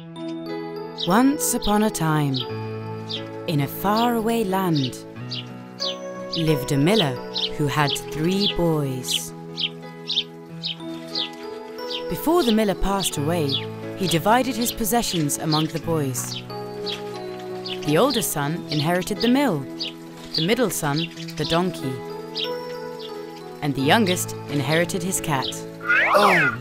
Kondasan. Once upon a time, in a faraway land, lived a miller who had 3 boys. Before the miller passed away, he divided his possessions among the boys. The older son inherited the mill, the middle son the donkey, and the youngest inherited his cat. Oh!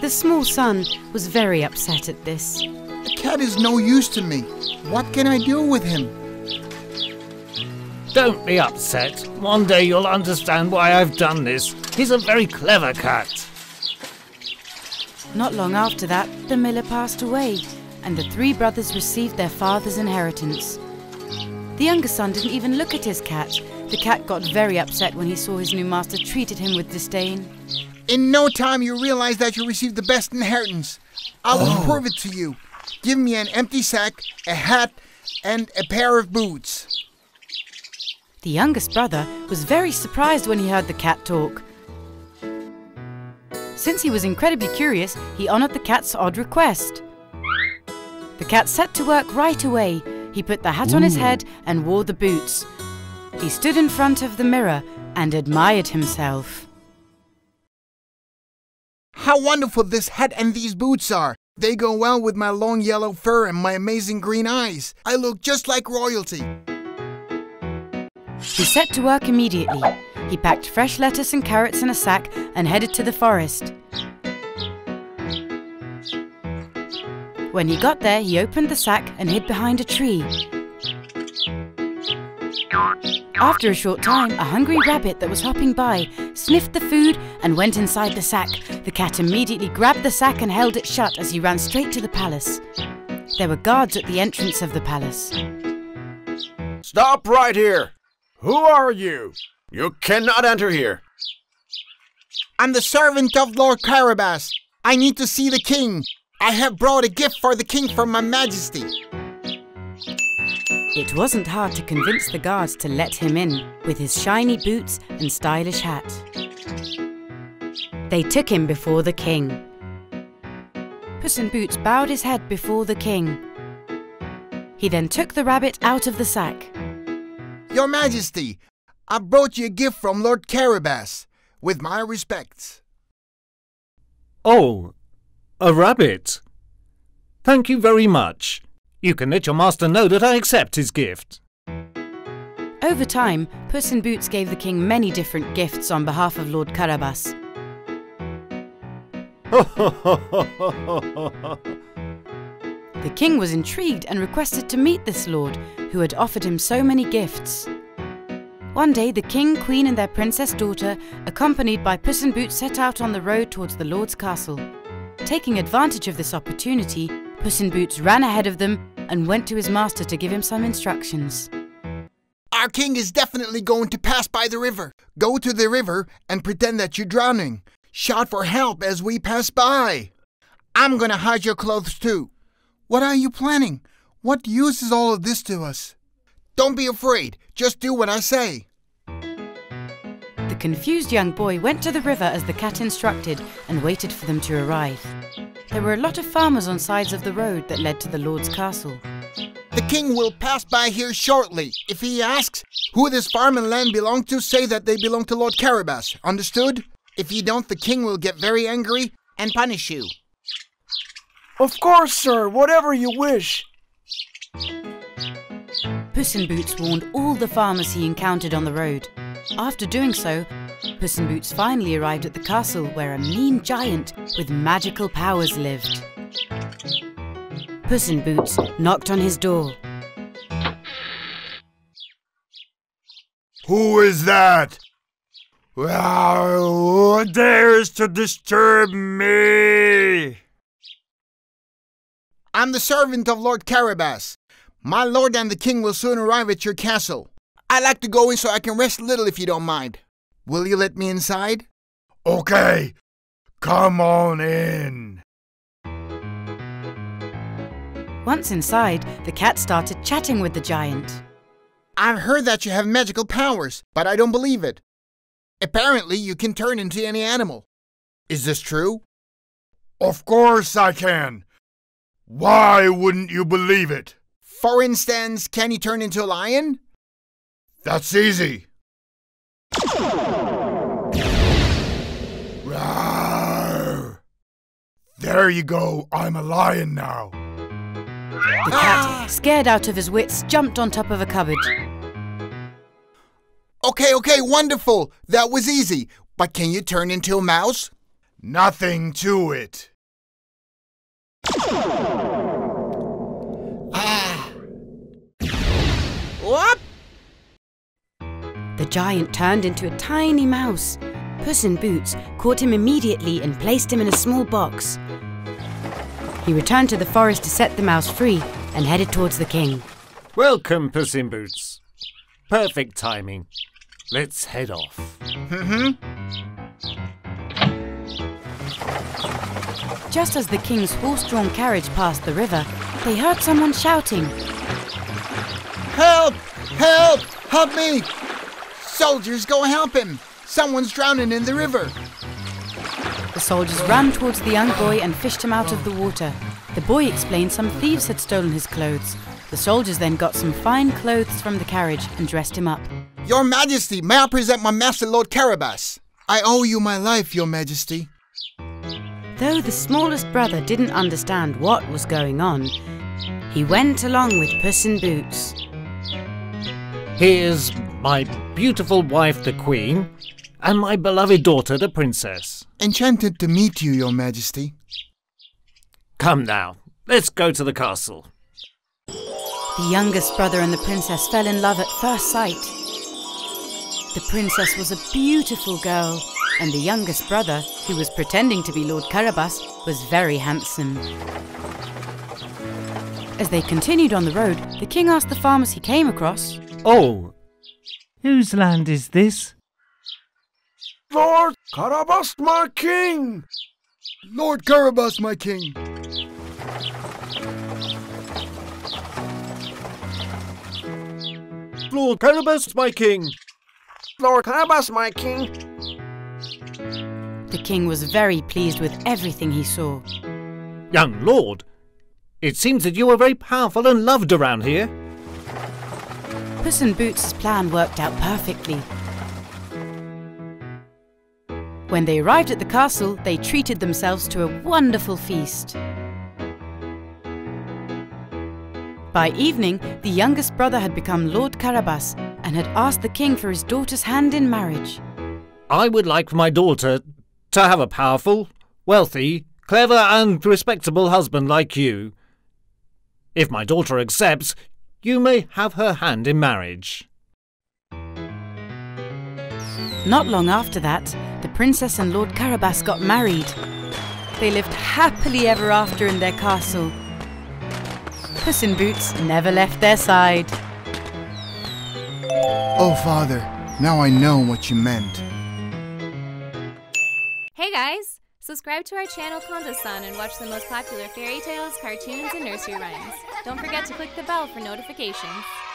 The small son was very upset at this. The cat is no use to me. What can I do with him? Don't be upset. One day you'll understand why I've done this. He's a very clever cat. Not long after that, the miller passed away, and the 3 brothers received their father's inheritance. The younger son didn't even look at his cat. The cat got very upset when he saw his new master treated him with disdain. In no time you realize that you received the best inheritance. I will prove it to you. Give me an empty sack, a hat, and a pair of boots. The youngest brother was very surprised when he heard the cat talk. Since he was incredibly curious, he honored the cat's odd request. The cat set to work right away. He put the hat on his head and wore the boots. He stood in front of the mirror and admired himself. How wonderful this hat and these boots are! They go well with my long yellow fur and my amazing green eyes. I look just like royalty. He set to work immediately. He packed fresh lettuce and carrots in a sack and headed to the forest. When he got there, he opened the sack and hid behind a tree. After a short time, a hungry rabbit that was hopping by sniffed the food and went inside the sack. The cat immediately grabbed the sack and held it shut as he ran straight to the palace. There were guards at the entrance of the palace. Stop right here! Who are you? You cannot enter here! I'm the servant of Lord Carabas. I need to see the king. I have brought a gift for the king from my majesty. It wasn't hard to convince the guards to let him in with his shiny boots and stylish hat. They took him before the king. Puss in Boots bowed his head before the king. He then took the rabbit out of the sack. Your Majesty, I brought you a gift from Lord Carabas. With my respects. Oh, a rabbit. Thank you very much. You can let your master know that I accept his gift. Over time, Puss in Boots gave the king many different gifts on behalf of Lord Carabas. The king was intrigued and requested to meet this lord, who had offered him so many gifts. One day, the king, queen and their princess daughter, accompanied by Puss in Boots, set out on the road towards the lord's castle. Taking advantage of this opportunity, Puss in Boots ran ahead of them and went to his master to give him some instructions. Our king is definitely going to pass by the river. Go to the river and pretend that you're drowning. Shout for help as we pass by. I'm gonna hide your clothes too. What are you planning? What use is all of this to us? Don't be afraid. Just do what I say. The confused young boy went to the river as the cat instructed and waited for them to arrive. There were a lot of farmers on sides of the road that led to the lord's castle. The king will pass by here shortly. If he asks who this farm and land belong to, say that they belong to Lord Carabas. Understood? If you don't, the king will get very angry and punish you. Of course, sir. Whatever you wish. Puss in Boots warned all the farmers he encountered on the road. After doing so, Puss in Boots finally arrived at the castle where a mean giant with magical powers lived. Puss in Boots knocked on his door. Who is that? Who dares to disturb me? I'm the servant of Lord Carabas. My lord and the king will soon arrive at your castle. I'd like to go in so I can rest a little if you don't mind. Will you let me inside? Okay, come on in. Once inside, the cat started chatting with the giant. I've heard that you have magical powers, but I don't believe it. Apparently, you can turn into any animal. Is this true? Of course I can. Why wouldn't you believe it? For instance, can he turn into a lion? That's easy. Rawr. There you go, I'm a lion now. The cat, scared out of his wits, jumped on top of a cupboard. Okay, wonderful. That was easy. But can you turn into a mouse? Nothing to it. What? The giant turned into a tiny mouse. Puss in Boots caught him immediately and placed him in a small box. He returned to the forest to set the mouse free and headed towards the king. Welcome, Puss in Boots. Perfect timing. Let's head off. Just as the king's horse-drawn carriage passed the river, they heard someone shouting. Help! Help! Help me! Soldiers, go help him! Someone's drowning in the river! The soldiers ran towards the young boy and fished him out of the water. The boy explained some thieves had stolen his clothes. The soldiers then got some fine clothes from the carriage and dressed him up. Your Majesty, may I present my master, Lord Carabas? I owe you my life, Your Majesty. Though the smallest brother didn't understand what was going on, he went along with Puss in Boots. Here's my beautiful wife, the Queen, and my beloved daughter, the Princess. Enchanted to meet you, Your Majesty. Come now, let's go to the castle. The youngest brother and the princess fell in love at first sight. The princess was a beautiful girl, and the youngest brother, who was pretending to be Lord Carabas, was very handsome. As they continued on the road, the king asked the farmers he came across, "Oh, whose land is this?" "Lord Carabas, my king! Lord Carabas, my king!" "Lord Carabas, my king! Lord Carabas, my king!" The king was very pleased with everything he saw. "Young lord, it seems that you are very powerful and loved around here." Puss in Boots' plan worked out perfectly. When they arrived at the castle, they treated themselves to a wonderful feast. By evening, the youngest brother had become Lord Carabas and had asked the king for his daughter's hand in marriage. "I would like my daughter to have a powerful, wealthy, clever and respectable husband like you. If my daughter accepts, you may have her hand in marriage." Not long after that, the princess and Lord Carabas got married. They lived happily ever after in their castle. Puss in Boots never left their side. Oh, Father, now I know what you meant. Hey guys, subscribe to our channel Kondasan and watch the most popular fairy tales, cartoons and nursery rhymes. Don't forget to click the bell for notifications.